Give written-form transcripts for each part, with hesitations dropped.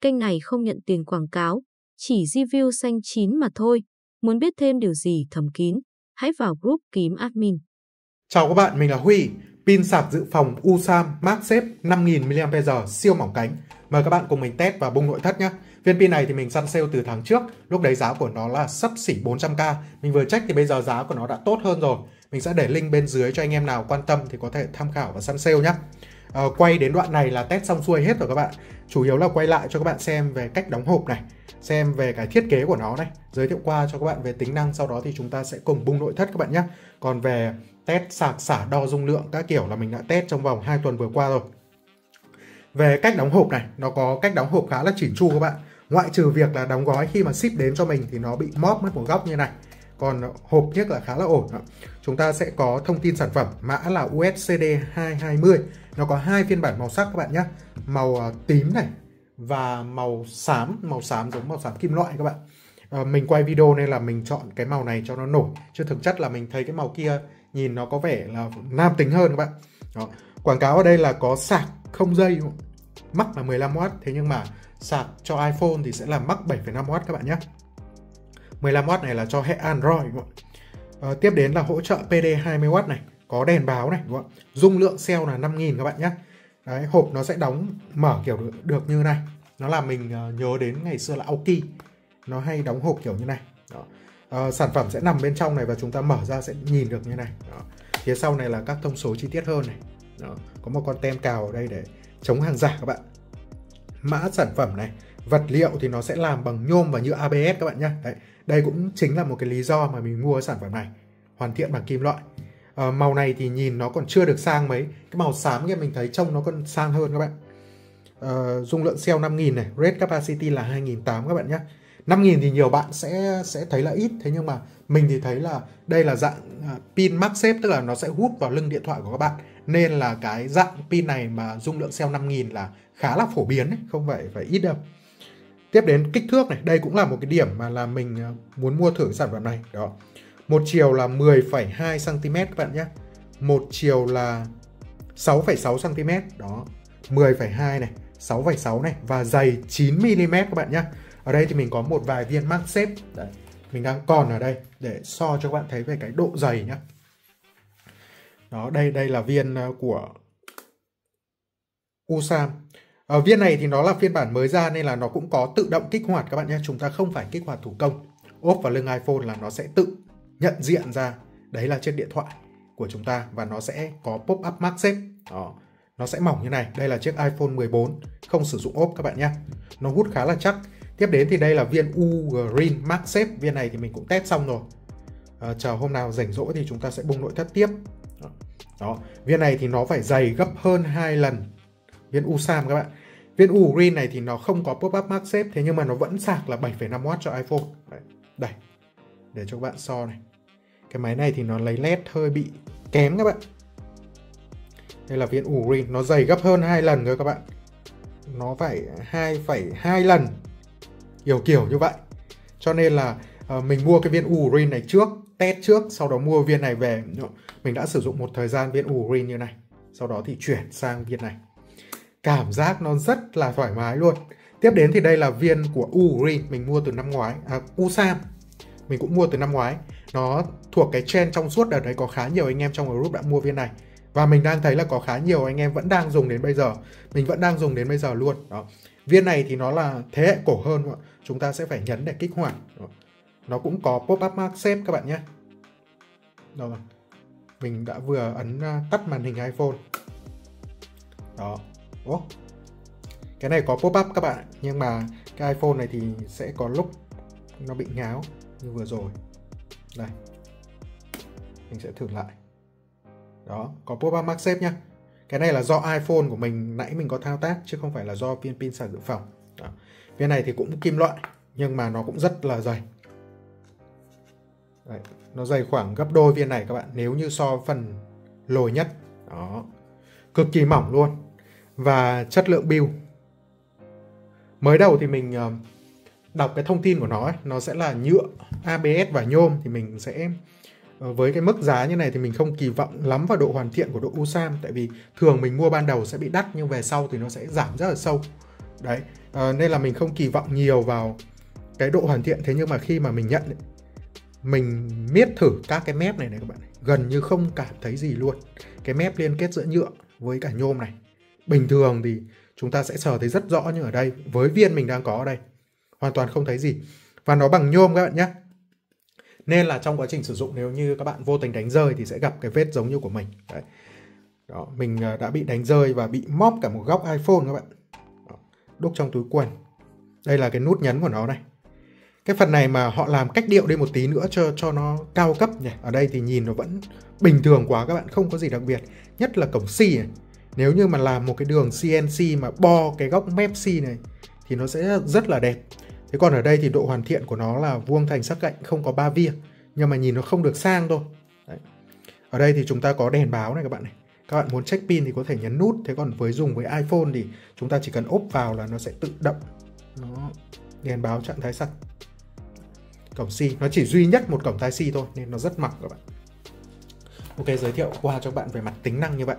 Kênh này không nhận tiền quảng cáo, chỉ review xanh chín mà thôi. Muốn biết thêm điều gì thầm kín, hãy vào group kiếm admin. Chào các bạn, mình là Huy. Pin sạc dự phòng Usams magsafe 5000 mAh siêu mỏng cánh. Mời các bạn cùng mình test và bung nội thất nhé. Viên pin này thì mình săn sale từ tháng trước, lúc đấy giá của nó là sấp xỉ 400k. Mình vừa check thì bây giờ giá của nó đã tốt hơn rồi. Mình sẽ để link bên dưới cho anh em nào quan tâm thì có thể tham khảo và săn sale nhé. Quay đến đoạn này là test xong xuôi hết rồi các bạn. Chủ yếu là quay lại cho các bạn xem về cách đóng hộp này, xem về cái thiết kế của nó này, giới thiệu qua cho các bạn về tính năng, sau đó thì chúng ta sẽ cùng bung nội thất các bạn nhé. Còn về test sạc xả đo dung lượng các kiểu là mình đã test trong vòng 2 tuần vừa qua rồi. Về cách đóng hộp này, nó có cách đóng hộp khá là chỉn chu các bạn. Ngoại trừ việc là đóng gói khi mà ship đến cho mình thì nó bị móp mất một góc như này. Còn hộp nhất là khá là ổn. Chúng ta sẽ có thông tin sản phẩm, mã là USCD 220. Nó có hai phiên bản màu sắc các bạn nhé. Màu tím này và màu xám giống màu xám kim loại các bạn. Mình quay video nên là mình chọn cái màu này cho nó nổi. Chứ thực chất là mình thấy cái màu kia nhìn nó có vẻ là nam tính hơn các bạn. Đó. Quảng cáo ở đây là có sạc không dây, mắc là 15W. Thế nhưng mà sạc cho iPhone thì sẽ là mắc 7,5W các bạn nhé. 15W này là cho hệ Android đúng không? Tiếp đến là hỗ trợ PD 20W này, có đèn báo này đúng không? Dung lượng cell là 5000 các bạn nhé. Đấy, hộp nó sẽ đóng mở kiểu được như này. Nó làm mình nhớ đến ngày xưa là Aukey, nó hay đóng hộp kiểu như này. Đó. Sản phẩm sẽ nằm bên trong này và chúng ta mở ra sẽ nhìn được như này. Đó. Phía sau này là các thông số chi tiết hơn này. Đó. Có một con tem cào ở đây để chống hàng giả các bạn. Mã sản phẩm này, vật liệu thì nó sẽ làm bằng nhôm và nhựa ABS các bạn nhé. Đấy. Đây cũng chính là một cái lý do mà mình mua sản phẩm này, hoàn thiện bằng kim loại. Màu này thì nhìn nó còn chưa được sang mấy. Cái màu xám kia mình thấy trông nó còn sang hơn các bạn. Dung lượng cell 5000 này, rate capacity là 2800 các bạn nhé. 5000 thì nhiều bạn sẽ thấy là ít. Thế nhưng mà mình thì thấy là đây là dạng pin magsafe, tức là nó sẽ hút vào lưng điện thoại của các bạn. Nên là cái dạng pin này mà dung lượng cell 5000 là khá là phổ biến ấy, không phải ít đâu. Tiếp đến kích thước này, đây cũng là một cái điểm mà là mình muốn mua thử sản phẩm này. Đó. Một chiều là 10,2cm các bạn nhé. Một chiều là 6,6cm. Đó. 10,2 này, 6,6 này và dày 9mm các bạn nhé. Ở đây thì mình có một vài viên magsafe. Đấy. Mình đang còn ở đây để so cho các bạn thấy về cái độ dày nhé. Đó, đây là viên của Usams. Viên này thì nó là phiên bản mới ra nên là nó cũng có tự động kích hoạt các bạn nhé. Chúng ta không phải kích hoạt thủ công. Ốp vào lưng iPhone là nó sẽ tự nhận diện ra đấy là chiếc điện thoại của chúng ta và nó sẽ có pop-up magsafe. Đó. Nó sẽ mỏng như này. Đây là chiếc iPhone 14 không sử dụng ốp các bạn nhé. Nó hút khá là chắc. Tiếp đến thì đây là viên Ugreen magsafe. Viên này thì mình cũng test xong rồi. Chờ hôm nào rảnh rỗi thì chúng ta sẽ bung nội thất tiếp. Đó. Viên này thì nó phải dày gấp hơn 2 lần viên Usams các bạn. Viên Ugreen này thì nó không có pop-up magsafe, thế nhưng mà nó vẫn sạc là 7,5W cho iPhone. Đây, để cho các bạn so này. Cái máy này thì nó lấy led hơi bị kém các bạn. Đây là viên Ugreen, nó dày gấp hơn 2 lần rồi các bạn. Nó phải 2,2 lần. Kiểu như vậy. Cho nên là mình mua cái viên Ugreen này trước, test trước, sau đó mua viên này về. Mình đã sử dụng một thời gian viên Ugreen như này. Sau đó thì chuyển sang viên này. Cảm giác nó rất là thoải mái luôn. Tiếp đến thì đây là viên của Ugreen, mình mua từ năm ngoái. Usams mình cũng mua từ năm ngoái. Nó thuộc cái trend trong suốt đợt đấy, có khá nhiều anh em trong group đã mua viên này. Và mình đang thấy là có khá nhiều anh em vẫn đang dùng đến bây giờ. Mình vẫn đang dùng đến bây giờ luôn. Đó. Viên này thì nó là thế hệ cổ hơn. Chúng ta sẽ phải nhấn để kích hoạt. Đó. Nó cũng có pop-up magsafe các bạn nhé. Đó. Mình đã vừa ấn tắt màn hình iPhone. Đó. Cái này có pop-up các bạn. Nhưng mà cái iPhone này thì sẽ có lúc nó bị ngáo như vừa rồi. Đây, mình sẽ thử lại. Đó, có pop-up magsafe nhá. Cái này là do iPhone của mình nãy mình có thao tác, chứ không phải là do viên pin sạc dự phòng. Đó. Viên này thì cũng kim loại, nhưng mà nó cũng rất là dày. Đấy, nó dày khoảng gấp đôi viên này các bạn, nếu như so phần lồi nhất. Đó, cực kỳ mỏng luôn. Và chất lượng build, mới đầu thì mình đọc cái thông tin của nó ấy, nó sẽ là nhựa ABS và nhôm. Thì mình sẽ với cái mức giá như này thì mình không kỳ vọng lắm vào độ hoàn thiện của độ Usams, tại vì thường mình mua ban đầu sẽ bị đắt nhưng về sau thì nó sẽ giảm rất là sâu. đấy. Nên là mình không kỳ vọng nhiều vào cái độ hoàn thiện. Thế nhưng mà khi mà mình nhận ấy, mình miết thử các cái mép này các bạn, gần như không cảm thấy gì luôn. Cái mép liên kết giữa nhựa với cả nhôm này, bình thường thì chúng ta sẽ sờ thấy rất rõ, nhưng ở đây với viên mình đang có ở đây hoàn toàn không thấy gì. Và nó bằng nhôm các bạn nhé. Nên là trong quá trình sử dụng, nếu như các bạn vô tình đánh rơi thì sẽ gặp cái vết giống như của mình. Đấy. Đó, mình đã bị đánh rơi và bị móp cả một góc iPhone các bạn. Đó, đúc trong túi quần. Đây là cái nút nhấn của nó này. Cái phần này mà họ làm cách điệu đi một tí nữa cho nó cao cấp nhỉ. Ở đây thì nhìn nó vẫn bình thường quá các bạn, không có gì đặc biệt. Nhất là cổng C này. Nếu như mà làm một cái đường CNC mà bo cái góc mép C này thì nó sẽ rất là đẹp. Thế còn ở đây thì độ hoàn thiện của nó là vuông thành sắc cạnh, không có ba via, nhưng mà nhìn nó không được sang thôi. Đấy. Ở đây thì chúng ta có đèn báo này các bạn này. Các bạn muốn check pin thì có thể nhấn nút. Thế còn dùng với iPhone thì chúng ta chỉ cần ốp vào là nó sẽ tự động. Đó. Đèn báo trạng thái sạc. Cổng C, nó chỉ duy nhất một cổng Type C thôi nên nó rất mỏng các bạn. Ok, giới thiệu qua cho các bạn về mặt tính năng như vậy.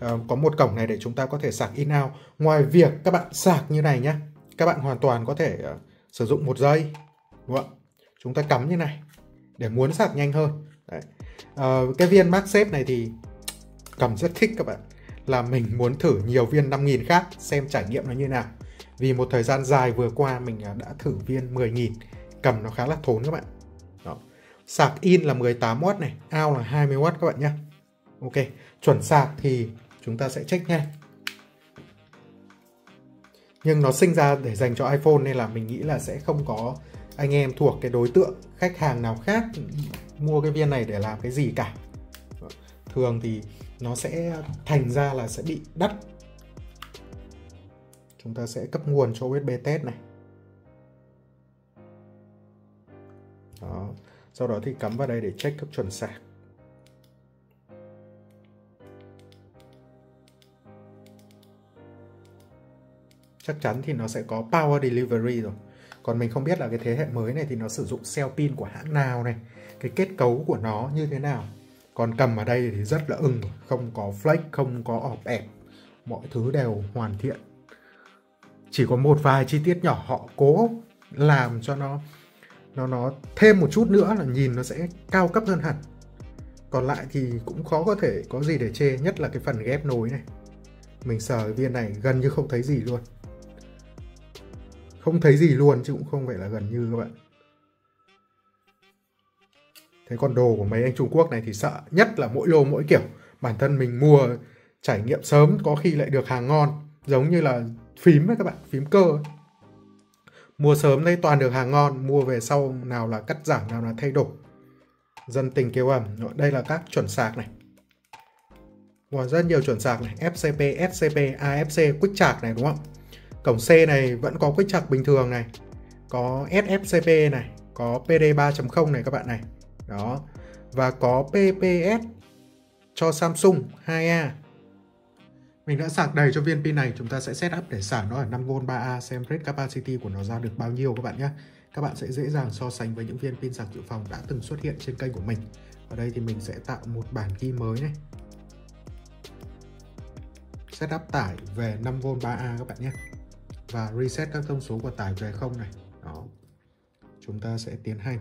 Có một cổng này để chúng ta có thể sạc in out. Ngoài việc các bạn sạc như này nhé, các bạn hoàn toàn có thể sử dụng một dây, đúng không? Chúng ta cắm như này để muốn sạc nhanh hơn. Đấy. Cái viên magsafe này thì cầm rất thích các bạn, là mình muốn thử nhiều viên 5.000 khác xem trải nghiệm nó như nào. Vì một thời gian dài vừa qua mình đã thử viên 10.000, cầm nó khá là thốn các bạn. Đó. Sạc in là 18W này, out là 20W các bạn nhé. Ok, chuẩn sạc thì chúng ta sẽ check nhanh. Nhưng nó sinh ra để dành cho iPhone nên là mình nghĩ là sẽ không có anh em thuộc cái đối tượng khách hàng nào khác mua cái viên này để làm cái gì cả. Thường thì nó sẽ thành ra là sẽ bị đắt. Chúng ta sẽ cấp nguồn cho USB test này. Đó. Sau đó thì cắm vào đây để check cấp chuẩn sạc. Chắc chắn thì nó sẽ có power delivery rồi. Còn mình không biết là cái thế hệ mới này thì nó sử dụng cell pin của hãng nào này, cái kết cấu của nó như thế nào. Còn cầm ở đây thì rất là ưng, không có flex, không có ọp ẹp, mọi thứ đều hoàn thiện. Chỉ có một vài chi tiết nhỏ họ cố làm cho nó thêm một chút nữa là nhìn nó sẽ cao cấp hơn hẳn. Còn lại thì cũng khó có thể có gì để chê, nhất là cái phần ghép nối này. Mình sờ cái viên này gần như không thấy gì luôn. Không thấy gì luôn chứ cũng không phải là gần như các bạn. Thế còn đồ của mấy anh Trung Quốc này thì sợ nhất là mỗi lô mỗi kiểu. Bản thân mình mua trải nghiệm sớm có khi lại được hàng ngon. Giống như là phím ấy các bạn, phím cơ ấy. Mua sớm đây toàn được hàng ngon, mua về sau nào là cắt giảm, nào là thay đổi. Dân tình kêu ầm. Đây là các chuẩn sạc này. Còn rất nhiều chuẩn sạc này, FCP, SCP, AFC, Quick Charge này đúng không? Cổng C này vẫn có Quick Charge bình thường này, có SFCP này, có PD 3.0 này các bạn này. Đó. Và có PPS cho Samsung 2A. Mình đã sạc đầy cho viên pin này, chúng ta sẽ set up để xả nó ở 5V 3A xem rate capacity của nó ra được bao nhiêu các bạn nhé. Các bạn sẽ dễ dàng so sánh với những viên pin sạc dự phòng đã từng xuất hiện trên kênh của mình. Ở đây thì mình sẽ tạo một bản ghi mới này. Setup tải về 5V 3A các bạn nhé. Và reset các thông số của tải về 0 này. Đó. Chúng ta sẽ tiến hành.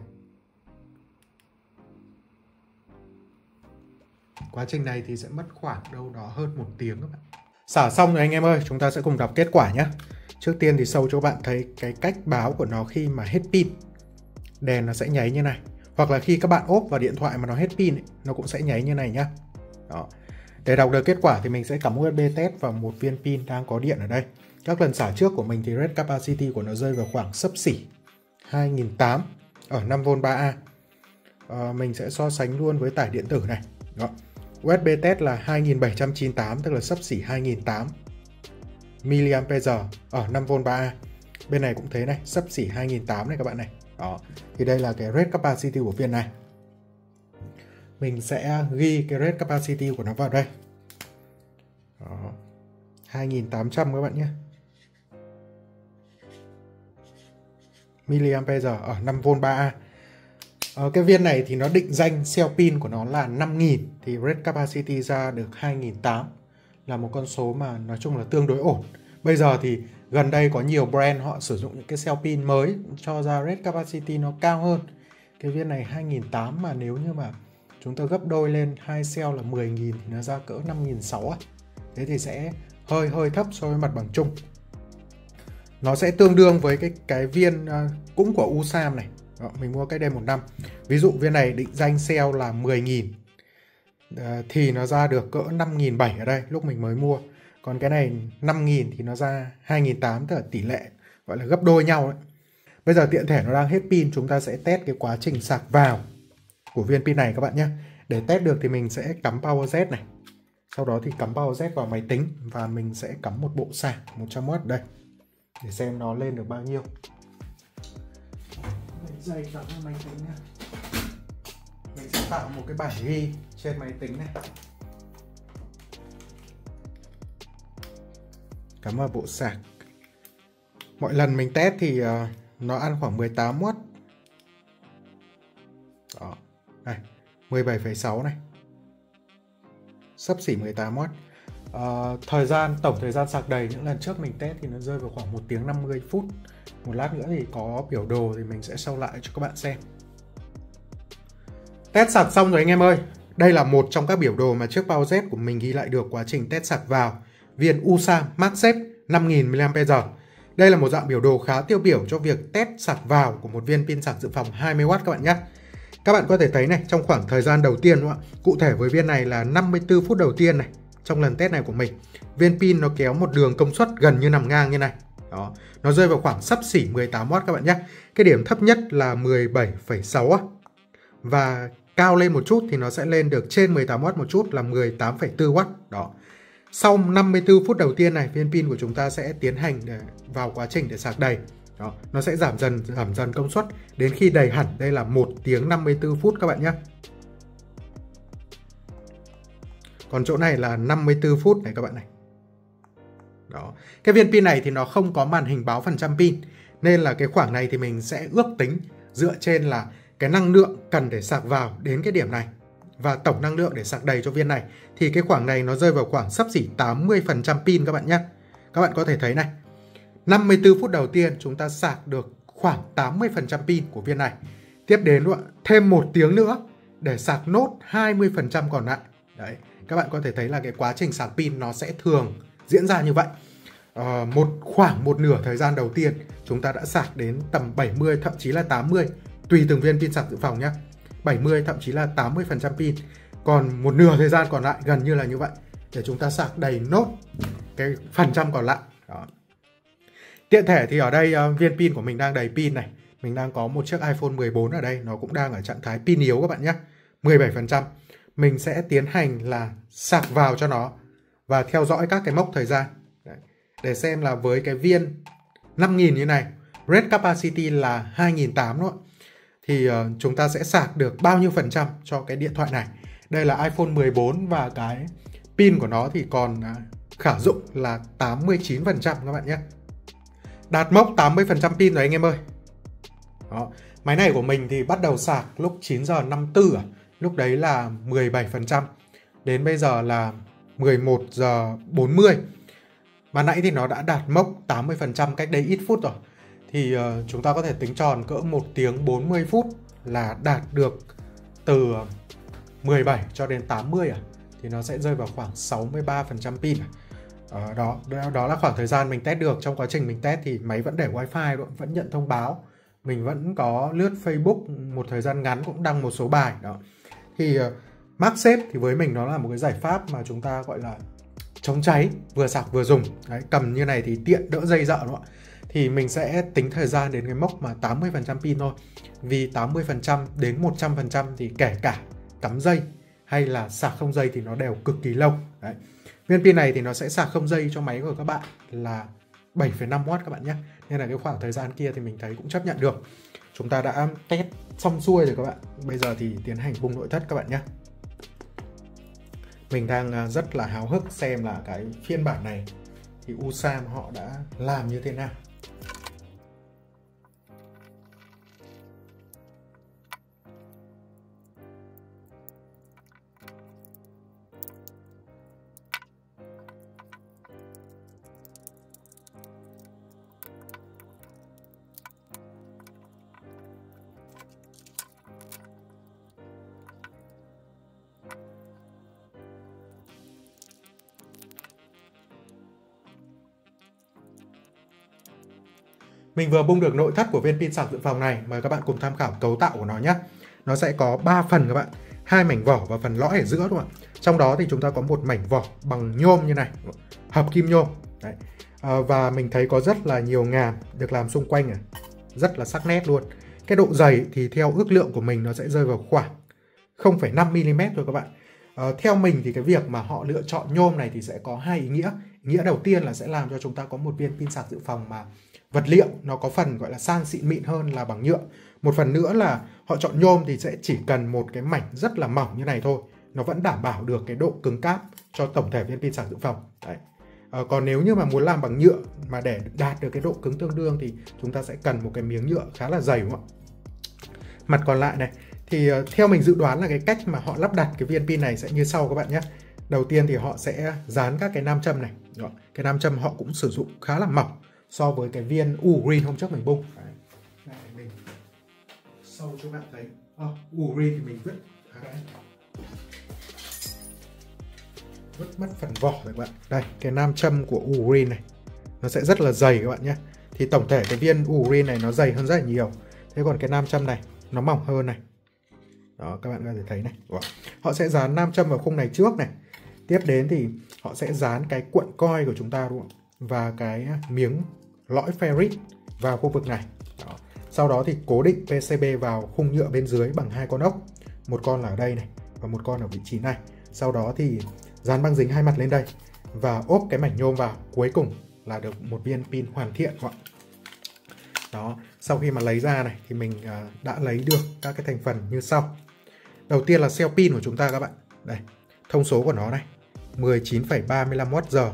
Quá trình này thì sẽ mất khoảng đâu đó hơn 1 tiếng các bạn. Xả xong rồi anh em ơi, chúng ta sẽ cùng đọc kết quả nhé. Trước tiên thì show cho bạn thấy cái cách báo của nó khi mà hết pin. Đèn nó sẽ nháy như này. Hoặc là khi các bạn ốp vào điện thoại mà nó hết pin ấy, nó cũng sẽ nháy như này nhá. Đó. Để đọc được kết quả thì mình sẽ cắm USB test vào một viên pin đang có điện ở đây. Các lần xả trước của mình thì rate capacity của nó rơi vào khoảng xấp xỉ 2.800 ở 5V 3A. Mình sẽ so sánh luôn với tải điện tử này. Đó. USB test là 2798, tức là xấp xỉ 2008 mAh ở 5V 3A. Bên này cũng thế này, xấp xỉ 2008 này các bạn này. Đó. Thì đây là cái rate capacity của viên này. Mình sẽ ghi cái rate capacity của nó vào đây. Đó. 2800 các bạn nhé. mAh ở 5V 3A. Cái viên này thì nó định danh cell pin của nó là 5000 thì rate capacity ra được 2008 là một con số mà nói chung là tương đối ổn. Bây giờ thì gần đây có nhiều brand họ sử dụng những cái cell pin mới cho ra rate capacity nó cao hơn. Cái viên này 2.800 mà nếu như mà chúng ta gấp đôi lên 2 cell là 10.000 thì nó ra cỡ 5.600. Thế thì sẽ hơi thấp so với mặt bằng chung. Nó sẽ tương đương với cái viên cũng của Usam này. Đó, mình mua cách đây 1 năm. Ví dụ viên này định danh sale là 10.000 thì nó ra được cỡ 5.700 ở đây lúc mình mới mua. Còn cái này 5.000 thì nó ra 2.800, tức là tỷ lệ gọi là gấp đôi nhau đấy. Bây giờ tiện thể nó đang hết pin, chúng ta sẽ test cái quá trình sạc vào của viên pin này các bạn nhé. Để test được thì mình sẽ cắm power z này. Sau đó thì cắm power z vào máy tính và mình sẽ cắm một bộ sạc 100W ở đây để xem nó lên được bao nhiêu. Dây vào máy tính nha. Mình sẽ tạo một cái bản ghi trên máy tính này, cắm vào bộ sạc. Mọi lần mình test thì nó ăn khoảng 18W. Đó, này 17,6 này, sấp xỉ 18W. Tổng thời gian sạc đầy những lần trước mình test thì nó rơi vào khoảng 1 tiếng 50 phút. Một lát nữa thì có biểu đồ thì mình sẽ show lại cho các bạn xem. Test sạc xong rồi anh em ơi. Đây là một trong các biểu đồ mà chiếc PowerZ của mình ghi lại được quá trình test sạc vào viên Usam magsafe 5000 mAh. Đây là một dạng biểu đồ khá tiêu biểu cho việc test sạc vào của một viên pin sạc dự phòng 20W các bạn nhé. Các bạn có thể thấy này, trong khoảng thời gian đầu tiên đúng không ạ? Cụ thể với viên này là 54 phút đầu tiên này. Trong lần test này của mình, viên pin nó kéo một đường công suất gần như nằm ngang như này. Đó, nó rơi vào khoảng sấp xỉ 18W các bạn nhé. Cái điểm thấp nhất là 17,6 và cao lên một chút thì nó sẽ lên được trên 18W một chút là 18,4W. Đó. Sau 54 phút đầu tiên này, viên pin của chúng ta sẽ tiến hành vào quá trình để sạc đầy. Đó, nó sẽ giảm dần công suất đến khi đầy hẳn. Đây là 1 tiếng 54 phút các bạn nhé. Còn chỗ này là 54 phút này các bạn này. Đó. Cái viên pin này thì nó không có màn hình báo phần trăm pin, nên là cái khoảng này thì mình sẽ ước tính dựa trên là cái năng lượng cần để sạc vào đến cái điểm này và tổng năng lượng để sạc đầy cho viên này. Thì cái khoảng này nó rơi vào khoảng xấp xỉ 80% pin các bạn nhé. Các bạn có thể thấy này, 54 phút đầu tiên chúng ta sạc được khoảng 80% pin của viên này. Tiếp đến thêm 1 tiếng nữa để sạc nốt 20% còn lại. Đấy, các bạn có thể thấy là cái quá trình sạc pin nó sẽ thường diễn ra như vậy. Khoảng một nửa thời gian đầu tiên chúng ta đã sạc đến tầm 70 thậm chí là 80, tùy từng viên pin sạc dự phòng nhé, 70 thậm chí là 80% pin. Còn một nửa thời gian còn lại gần như là như vậy để chúng ta sạc đầy nốt cái phần trăm còn lại. Đó. Tiện thể thì ở đây viên pin của mình đang đầy pin này. Mình đang có một chiếc iPhone 14 ở đây, nó cũng đang ở trạng thái pin yếu các bạn nhé, 17%. Mình sẽ tiến hành là sạc vào cho nó và theo dõi các cái mốc thời gian. Đấy, để xem là với cái viên 5000 như này, rate capacity là 2800 nữa, thì chúng ta sẽ sạc được bao nhiêu phần trăm cho cái điện thoại này. Đây là iPhone 14 và cái pin của nó thì còn khả dụng là 89% các bạn nhé. Đạt mốc 80% pin rồi anh em ơi. Đó. Máy này của mình thì bắt đầu sạc lúc 9 giờ 54. Lúc đấy là 17%. Đến bây giờ là 11 giờ 40. Mà nãy thì nó đã đạt mốc 80% cách đây ít phút rồi. Thì chúng ta có thể tính tròn cỡ 1 tiếng 40 phút là đạt được từ 17 cho đến 80 thì nó sẽ rơi vào khoảng 63% pin. Đó là khoảng thời gian mình test được. Trong quá trình mình test thì máy vẫn để wifi, vẫn nhận thông báo. Mình vẫn có lướt Facebook một thời gian ngắn, cũng đăng một số bài. Đó. Thì magsafe thì với mình nó là một cái giải pháp mà chúng ta gọi là chống cháy, vừa sạc vừa dùng. Đấy, cầm như này thì tiện, đỡ dây dợ đúng không? Thì mình sẽ tính thời gian đến cái mốc mà 80% pin thôi. Vì 80% đến 100% thì kể cả cắm dây hay là sạc không dây thì nó đều cực kỳ lâu. Đấy. Viên pin này thì nó sẽ sạc không dây cho máy của các bạn là 7,5W các bạn nhé. Nên là cái khoảng thời gian kia thì mình thấy cũng chấp nhận được. Chúng ta đã test xong xuôi rồi các bạn. Bây giờ thì tiến hành vùng nội thất các bạn nhé. Mình đang rất là háo hức xem là cái phiên bản này thì Usam họ đã làm như thế nào. Mình vừa bung được nội thất của viên pin sạc dự phòng này, mời các bạn cùng tham khảo cấu tạo của nó nhé. Nó sẽ có 3 phần các bạn, 2 mảnh vỏ và phần lõi ở giữa đúng không ạ? Trong đó thì chúng ta có một mảnh vỏ bằng nhôm như này, hợp kim nhôm. Đấy. Và mình thấy có rất là nhiều ngàm được làm xung quanh này, rất là sắc nét luôn. Cái độ dày thì theo ước lượng của mình nó sẽ rơi vào khoảng 0,5mm thôi các bạn. Theo mình thì cái việc mà họ lựa chọn nhôm này thì sẽ có hai ý nghĩa. Ý nghĩa đầu tiên là sẽ làm cho chúng ta có một viên pin sạc dự phòng mà vật liệu nó có phần gọi là sang xịn mịn hơn là bằng nhựa. Một phần nữa là họ chọn nhôm thì sẽ chỉ cần một cái mảnh rất là mỏng như này thôi, nó vẫn đảm bảo được cái độ cứng cáp cho tổng thể viên pin sạc dự phòng. Đấy. Còn nếu như mà muốn làm bằng nhựa mà để đạt được cái độ cứng tương đương thì chúng ta sẽ cần một cái miếng nhựa khá là dày đúng không ạ? Mặt còn lại này thì theo mình dự đoán là cái cách mà họ lắp đặt cái viên pin này sẽ như sau các bạn nhé. Đầu tiên thì họ sẽ dán các cái nam châm này. Đó. Cái nam châm họ cũng sử dụng khá là mỏng so với cái viên Ugreen hôm trước mình bung. Đấy. Mình sâu cho bạn thấy. Ugreen thì mình vứt mất phần vỏ rồi các bạn. Đây, cái nam châm của Ugreen này nó sẽ rất là dày các bạn nhé. Thì tổng thể cái viên Ugreen này nó dày hơn rất là nhiều. Thế còn cái nam châm này nó mỏng hơn này. Đó, các bạn có thể thấy này. Wow. Họ sẽ dán nam châm vào khung này trước này. Tiếp đến thì họ sẽ dán cái cuộn coil của chúng ta đúng không? Và cái miếng lõi ferrit vào khu vực này. Đó. Sau đó thì cố định PCB vào khung nhựa bên dưới bằng hai con ốc. Một con là ở đây này và một con ở vị trí này. Sau đó thì dán băng dính hai mặt lên đây và ốp cái mảnh nhôm vào. Cuối cùng là được một viên pin hoàn thiện các bạn. Đó, sau khi mà lấy ra này thì mình đã lấy được các cái thành phần như sau. Đầu tiên là cell pin của chúng ta các bạn. Đây, thông số của nó này, 19,35Wh,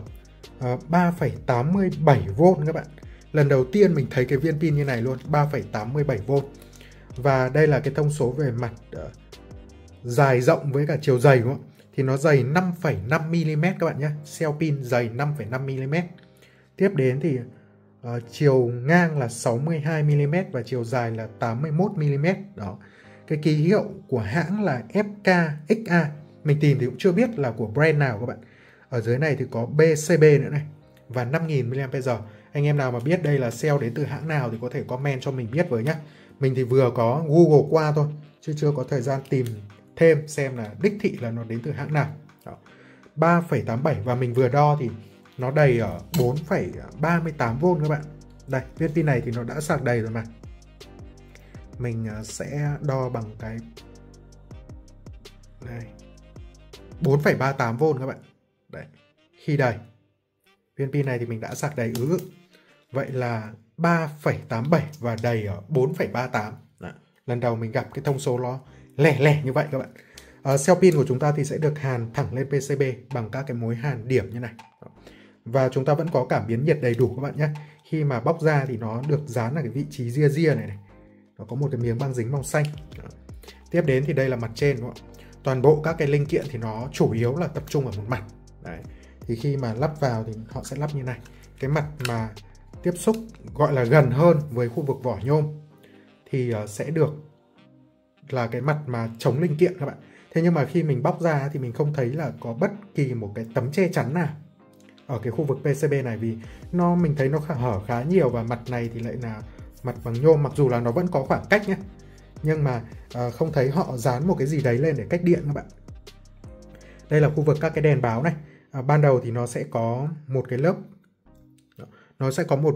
3,87V các bạn. Lần đầu tiên mình thấy cái viên pin như này luôn, 3,87V. Và đây là cái thông số về mặt dài rộng với cả chiều dày đúng không? Thì nó dày 5,5mm các bạn nhé. Cell pin dày 5,5mm. Tiếp đến thì chiều ngang là 62mm và chiều dài là 81mm. Đó. Cái ký hiệu của hãng là FKXA. Mình tìm thì cũng chưa biết là của brand nào các bạn. Ở dưới này thì có BCB nữa này. Và 5000mAh. Anh em nào mà biết đây là cell đến từ hãng nào thì có thể comment cho mình biết với nhé. Mình thì vừa có Google qua thôi, chứ chưa có thời gian tìm thêm xem là đích thị là nó đến từ hãng nào. 3,87 và mình vừa đo thì nó đầy ở 4,38V các bạn. Đây, viên pin này thì nó đã sạc đầy rồi mà. Mình sẽ đo bằng cái đây. 4,38V các bạn. Đấy. Khi đầy. Viên pin này thì mình đã sạc đầy ứ. Vậy là 3,87 và đầy ở 4,38. Lần đầu mình gặp cái thông số nó lẻ lẻ như vậy các bạn. Cell pin của chúng ta thì sẽ được hàn thẳng lên PCB bằng các cái mối hàn điểm như này. Đó. Và chúng ta vẫn có cảm biến nhiệt đầy đủ các bạn nhé. Khi mà bóc ra thì nó được dán ở cái vị trí ria ria này. Nó có một cái miếng băng dính màu xanh. Đó. Tiếp đến thì đây là mặt trên đúng không? Toàn bộ các cái linh kiện thì nó chủ yếu là tập trung ở một mặt. Đấy. Thì khi mà lắp vào thì họ sẽ lắp như này. Cái mặt mà tiếp xúc gọi là gần hơn với khu vực vỏ nhôm thì sẽ được là cái mặt mà chống linh kiện các bạn. Thế nhưng mà khi mình bóc ra thì mình không thấy là có bất kỳ một cái tấm che chắn nào ở cái khu vực PCB này, vì mình thấy nó hở khá nhiều và mặt này thì lại là mặt bằng nhôm, mặc dù là nó vẫn có khoảng cách nhé. Nhưng mà không thấy họ dán một cái gì đấy lên để cách điện các bạn. Đây là khu vực các cái đèn báo này. Ban đầu thì nó sẽ có một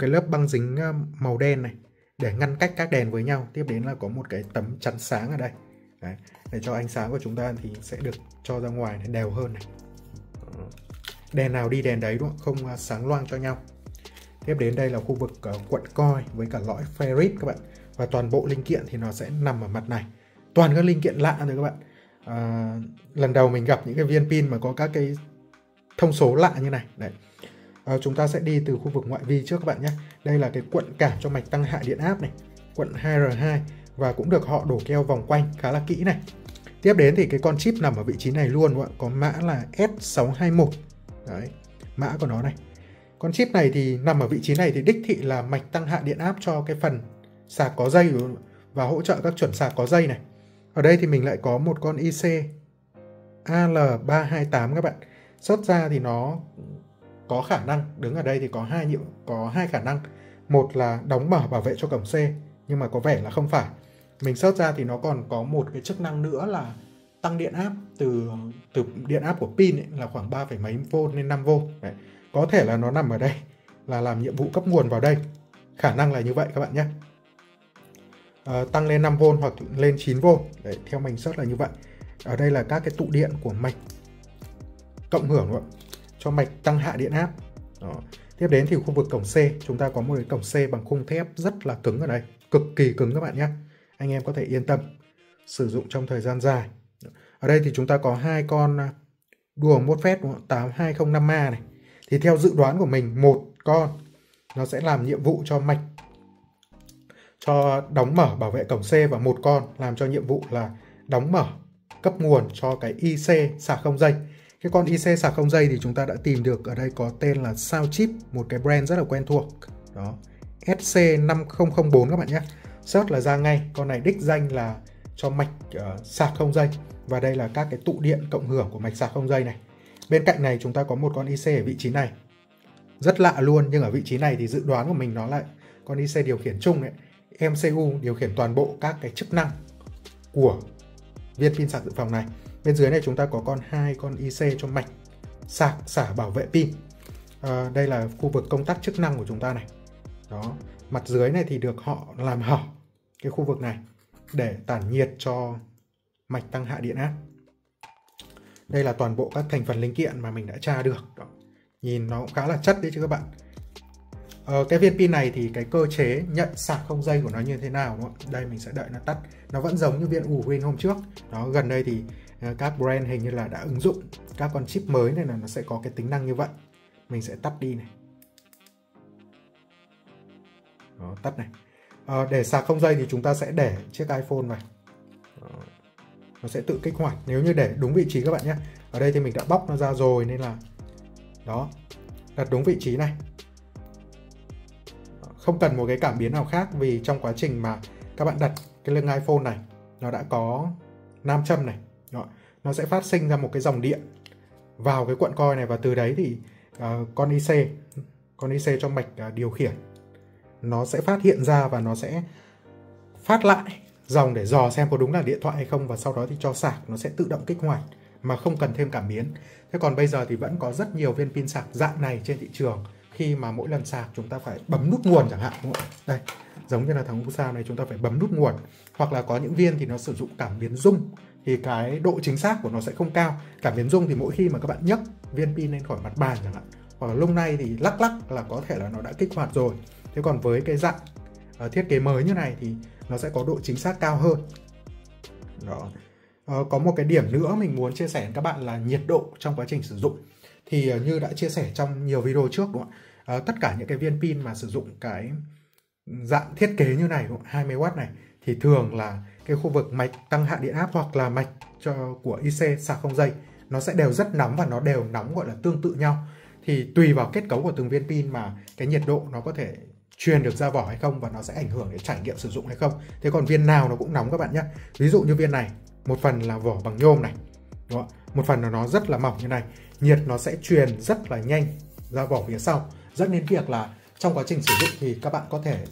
cái lớp băng dính màu đen này để ngăn cách các đèn với nhau. Tiếp đến là có một cái tấm chắn sáng ở đây. Đấy, để cho ánh sáng của chúng ta thì sẽ được cho ra ngoài này, đều hơn này. Đèn nào đi đèn đấy đúng không? Không sáng loang cho nhau. Tiếp đến đây là khu vực cuộn coil với cả lõi ferrit các bạn. Và toàn bộ linh kiện thì nó sẽ nằm ở mặt này. Toàn các linh kiện lạ rồi các bạn. Lần đầu mình gặp những cái viên pin mà có các cái thông số lạ như này. Đấy. Chúng ta sẽ đi từ khu vực ngoại vi trước các bạn nhé. Đây là cái cuộn cảm cho mạch tăng hạ điện áp này, cuộn 2R2 và cũng được họ đổ keo vòng quanh khá là kỹ này. Tiếp đến thì cái con chip nằm ở vị trí này luôn các bạn, có mã là S621. Đấy, mã của nó này. Con chip này thì nằm ở vị trí này thì đích thị là mạch tăng hạ điện áp cho cái phần sạc có dây và hỗ trợ các chuẩn sạc có dây này. Ở đây thì mình lại có một con IC AL328 các bạn. Xuất ra thì nó có khả năng đứng ở đây thì có hai khả năng. Một là đóng mở bảo vệ cho cổng C, nhưng mà có vẻ là không phải. Mình search ra thì nó còn có một cái chức năng nữa là tăng điện áp từ điện áp của pin ấy, là khoảng 3, mấy V lên 5V. Đấy. Có thể là nó nằm ở đây, là làm nhiệm vụ cấp nguồn vào đây. Khả năng là như vậy các bạn nhé. Tăng lên 5V hoặc lên 9V. Đấy, theo mình search là như vậy. Ở đây là các cái tụ điện của mạch cộng hưởng luôn, cho mạch tăng hạ điện áp. Đó. Tiếp đến thì khu vực cổng C, chúng ta có một cái cổng C bằng khung thép rất là cứng ở đây, cực kỳ cứng các bạn nhé. Anh em có thể yên tâm sử dụng trong thời gian dài. Ở đây thì chúng ta có hai con đùa mốt phép 8205A này. Thì theo dự đoán của mình, một con nó sẽ làm nhiệm vụ cho mạch, cho đóng mở bảo vệ cổng C, và một con làm cho nhiệm vụ là đóng mở cấp nguồn cho cái IC sạc không dây. Cái con IC sạc không dây thì chúng ta đã tìm được ở đây có tên là Soundchip, một cái brand rất là quen thuộc. Đó, SC5004 các bạn nhé. Search là ra ngay, con này đích danh là cho mạch sạc không dây. Và đây là các cái tụ điện cộng hưởng của mạch sạc không dây này. Bên cạnh này chúng ta có một con IC ở vị trí này. Rất lạ luôn, nhưng ở vị trí này thì dự đoán của mình nó lại con IC điều khiển chung đấy. MCU điều khiển toàn bộ các cái chức năng của viên pin sạc dự phòng này. Bên dưới này chúng ta có hai con IC cho mạch sạc xả bảo vệ pin. Đây là khu vực công tắc chức năng của chúng ta này. Đó, mặt dưới này thì được họ làm hở cái khu vực này để tản nhiệt cho mạch tăng hạ điện áp. Đây là toàn bộ các thành phần linh kiện mà mình đã tra được. Đó. Nhìn nó cũng khá là chất đấy chứ các bạn. Cái viên pin này thì cái cơ chế nhận sạc không dây của nó như thế nào, đúng không? Đây mình sẽ đợi nó tắt. Nó vẫn giống như viên Ugreen hôm trước. Đó, gần đây thì các brand hình như là đã ứng dụng các con chip mới này, là nó sẽ có cái tính năng như vậy. Mình sẽ tắt đi này. Đó, tắt này. Để sạc không dây thì chúng ta sẽ để chiếc iPhone vào. Đó. Nó sẽ tự kích hoạt nếu như để đúng vị trí các bạn nhé. Ở đây thì mình đã bóc nó ra rồi nên là đó, đặt đúng vị trí này. Không cần một cái cảm biến nào khác, vì trong quá trình mà các bạn đặt cái lưng iPhone này, nó đã có nam châm này. Đó. Nó sẽ phát sinh ra một cái dòng điện vào cái cuộn coil này, và từ đấy thì con IC trong mạch điều khiển nó sẽ phát hiện ra và nó sẽ phát lại dòng để dò xem có đúng là điện thoại hay không, và sau đó thì cho sạc, nó sẽ tự động kích hoạt mà không cần thêm cảm biến. Thế còn bây giờ thì vẫn có rất nhiều viên pin sạc dạng này trên thị trường, khi mà mỗi lần sạc chúng ta phải bấm nút nguồn chẳng hạn, đúng không? Đây, giống như là thằng Usams này, chúng ta phải bấm nút nguồn, hoặc là có những viên thì nó sử dụng cảm biến rung thì cái độ chính xác của nó sẽ không cao. Cảm biến rung thì mỗi khi mà các bạn nhấc viên pin lên khỏi mặt bàn chẳng hạn, hoặc là lúc này thì lắc là có thể là nó đã kích hoạt rồi. Thế còn với cái dạng thiết kế mới như này thì nó sẽ có độ chính xác cao hơn. Đó. Có một cái điểm nữa mình muốn chia sẻ với các bạn là nhiệt độ trong quá trình sử dụng. Thì như đã chia sẻ trong nhiều video trước, đúng không? Tất cả những cái viên pin mà sử dụng cái dạng thiết kế như này, đúng không? 20W này, thì thường là cái khu vực mạch tăng hạ điện áp hoặc là mạch của IC sạc không dây nó sẽ đều rất nóng, và nó đều nóng gọi là tương tự nhau. Thì tùy vào kết cấu của từng viên pin mà cái nhiệt độ nó có thể truyền được ra vỏ hay không, và nó sẽ ảnh hưởng đến trải nghiệm sử dụng hay không. Thế còn viên nào nó cũng nóng các bạn nhé. Ví dụ như viên này, một phần là vỏ bằng nhôm này, đúng không? Một phần là nó rất là mỏng như này, nhiệt nó sẽ truyền rất là nhanh ra vỏ phía sau, dẫn đến việc là trong quá trình sử dụng thì các bạn có thể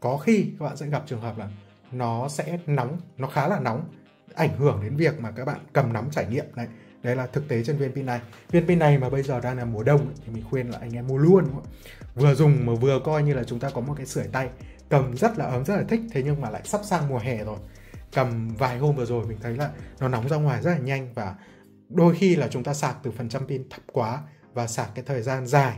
có khi các bạn sẽ gặp trường hợp là nó sẽ nóng, nó khá là nóng, ảnh hưởng đến việc mà các bạn cầm nắm trải nghiệm này. Đấy là thực tế trên viên pin này. Viên pin này mà bây giờ đang là mùa đông thì mình khuyên là anh em mua luôn, đúng không? Vừa dùng mà vừa coi như là chúng ta có một cái sưởi tay, cầm rất là ấm, rất là thích. Thế nhưng mà lại sắp sang mùa hè rồi, cầm vài hôm vừa rồi mình thấy là nó nóng ra ngoài rất là nhanh, và đôi khi là chúng ta sạc từ phần trăm pin thấp quá và sạc cái thời gian dài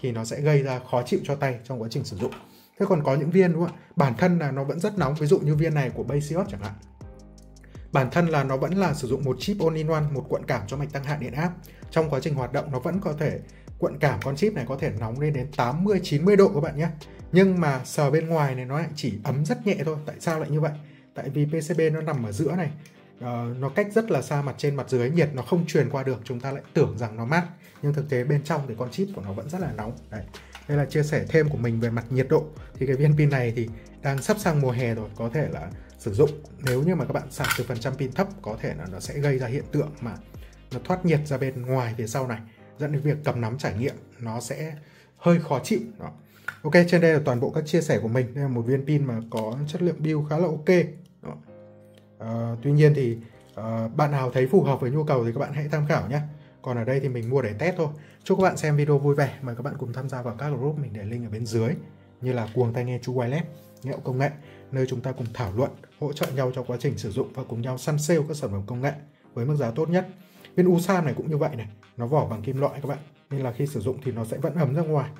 thì nó sẽ gây ra khó chịu cho tay trong quá trình sử dụng. Thế còn có những viên, đúng không ạ, bản thân là nó vẫn rất nóng, ví dụ như viên này của Baseus chẳng hạn. Bản thân là nó vẫn là sử dụng một chip all-in-one, một cuộn cảm cho mạch tăng hạ điện áp. Trong quá trình hoạt động nó vẫn có thể, cuộn cảm con chip này có thể nóng lên đến 80-90 độ các bạn nhé. Nhưng mà sờ bên ngoài này nó lại chỉ ấm rất nhẹ thôi. Tại sao lại như vậy? Tại vì PCB nó nằm ở giữa này, nó cách rất là xa mặt trên mặt dưới, nhiệt nó không truyền qua được, chúng ta lại tưởng rằng nó mát. Nhưng thực tế bên trong thì con chip của nó vẫn rất là nóng. Đấy. Đây là chia sẻ thêm của mình về mặt nhiệt độ. Thì cái viên pin này thì đang sắp sang mùa hè rồi, có thể là sử dụng nếu như mà các bạn sạc từ phần trăm pin thấp, có thể là nó sẽ gây ra hiện tượng mà nó thoát nhiệt ra bên ngoài phía sau này, dẫn đến việc cầm nắm trải nghiệm nó sẽ hơi khó chịu. Đó. Ok, trên đây là toàn bộ các chia sẻ của mình. Đây là một viên pin mà có chất lượng build khá là ok. Đó. Tuy nhiên thì bạn nào thấy phù hợp với nhu cầu thì các bạn hãy tham khảo nhé. Còn ở đây thì mình mua để test thôi. Chúc các bạn xem video vui vẻ. Mời các bạn cùng tham gia vào các group mình để link ở bên dưới, như là cuồng tai nghe chú Wireless, Nghẹo Công Nghệ, nơi chúng ta cùng thảo luận, hỗ trợ nhau trong quá trình sử dụng và cùng nhau săn sale các sản phẩm công nghệ với mức giá tốt nhất. Viên Usam này cũng như vậy này, nó vỏ bằng kim loại các bạn, nên là khi sử dụng thì nó sẽ vẫn ấm ra ngoài.